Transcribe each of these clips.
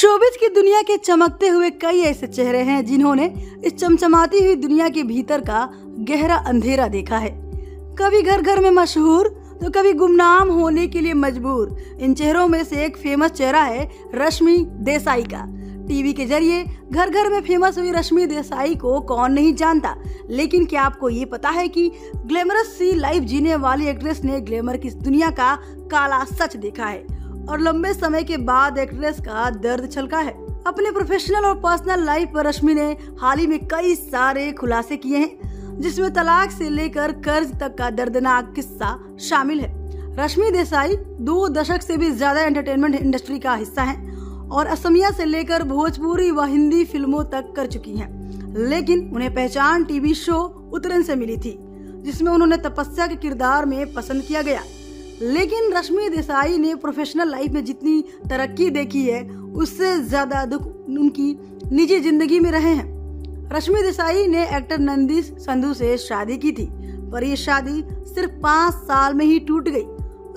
Showbiz की दुनिया के चमकते हुए कई ऐसे चेहरे हैं जिन्होंने इस चमचमाती हुई दुनिया के भीतर का गहरा अंधेरा देखा है। कभी घर घर में मशहूर तो कभी गुमनाम होने के लिए मजबूर। इन चेहरों में से एक फेमस चेहरा है रश्मि देसाई का। टीवी के जरिए घर घर में फेमस हुई रश्मि देसाई को कौन नहीं जानता, लेकिन क्या आपको ये पता है कि ग्लैमरस सी लाइफ जीने वाली एक्ट्रेस ने ग्लैमर की दुनिया का काला सच देखा है और लंबे समय के बाद एक्ट्रेस का दर्द छलका है। अपने प्रोफेशनल और पर्सनल लाइफ पर रश्मि ने हाल ही में कई सारे खुलासे किए हैं, जिसमें तलाक से लेकर कर्ज तक का दर्दनाक किस्सा शामिल है। रश्मि देसाई 2 दशक से भी ज्यादा एंटरटेनमेंट इंडस्ट्री का हिस्सा हैं और असमिया से लेकर भोजपुरी व हिंदी फिल्मों तक कर चुकी हैं, लेकिन उन्हें पहचान टीवी शो उतरन से मिली थी, जिसमें उन्होंने तपस्या के किरदार में पसंद किया गया। लेकिन रश्मि देसाई ने प्रोफेशनल लाइफ में जितनी तरक्की देखी है, उससे ज्यादा दुख उनकी निजी जिंदगी में रहे हैं। रश्मि देसाई ने एक्टर नंदिश संधू से शादी की थी, पर ये शादी सिर्फ 5 साल में ही टूट गई।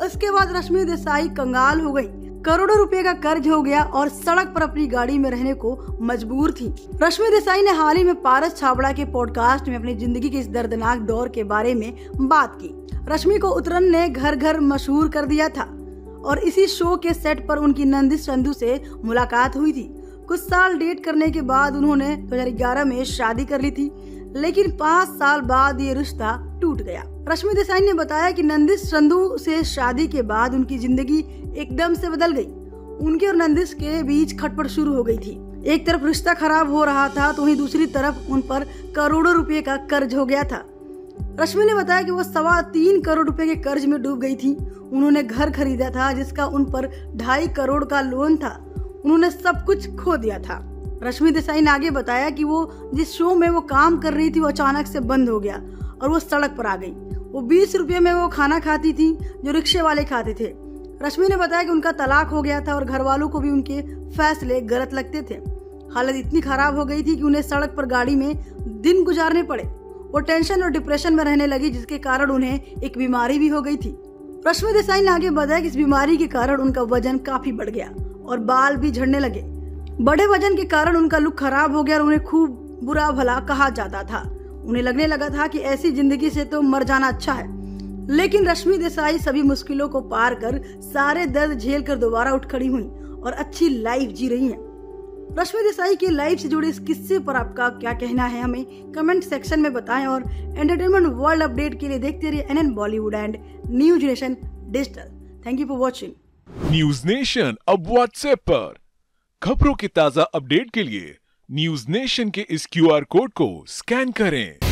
उसके बाद रश्मि देसाई कंगाल हो गई, करोड़ों रुपए का कर्ज हो गया और सड़क पर अपनी गाड़ी में रहने को मजबूर थी। रश्मि देसाई ने हाल ही में पारस छाबड़ा के पॉडकास्ट में अपनी जिंदगी के इस दर्दनाक दौर के बारे में बात की। रश्मि को उतरन ने घर घर मशहूर कर दिया था और इसी शो के सेट पर उनकी नंदिश संधू से मुलाकात हुई थी। कुछ साल डेट करने के बाद उन्होंने 2011 में शादी कर ली थी, लेकिन 5 साल बाद ये रिश्ता टूट गया। रश्मि देसाई ने बताया कि नंदिश संधू से शादी के बाद उनकी जिंदगी एकदम से बदल गई। उनके और नंदिश के बीच खटपट शुरू हो गई थी। एक तरफ रिश्ता खराब हो रहा था तो वहीं दूसरी तरफ उन पर करोड़ों रुपए का कर्ज हो गया था। रश्मि ने बताया कि वो 3.25 करोड़ रुपए के कर्ज में डूब गई थी। उन्होंने घर खरीदा था जिसका उन पर 2.5 करोड़ का लोन था। उन्होंने सब कुछ खो दिया था। रश्मि देसाई ने आगे बताया कि वो जिस शो में वो काम कर रही थी वो अचानक से बंद हो गया और वो सड़क पर आ गई। वो 20 रुपए में वो खाना खाती थी जो रिक्शे वाले खाते थे। रश्मि ने बताया कि उनका तलाक हो गया था और घर वालों को भी उनके फैसले गलत लगते थे। हालत इतनी खराब हो गई थी कि उन्हें सड़क पर गाड़ी में दिन गुजारने पड़े। वो टेंशन और डिप्रेशन में रहने लगी, जिसके कारण उन्हें एक बीमारी भी हो गई थी। रश्मि देसाई ने आगे बताया कि इस बीमारी के कारण उनका वजन काफी बढ़ गया और बाल भी झड़ने लगे। बड़े वजन के कारण उनका लुक खराब हो गया और उन्हें खूब बुरा भला कहा जाता था। उन्हें लगने लगा था कि ऐसी जिंदगी से तो मर जाना अच्छा है। लेकिन रश्मि देसाई सभी मुश्किलों को पार कर सारे दर्द झेल कर दोबारा उठ खड़ी हुई और अच्छी लाइफ जी रही हैं। रश्मि देसाई की लाइफ से जुड़े इस किस्से पर आपका क्या कहना है, हमें कमेंट सेक्शन में बताएं और एंटरटेनमेंट वर्ल्ड अपडेट के लिए देखते रहिए NN Bollywood and news nation digital. Thank you for watching. News nation अब व्हाट्सएप पर खबरों के ताजा अपडेट के लिए न्यूज नेशन के इस QR कोड को स्कैन करें।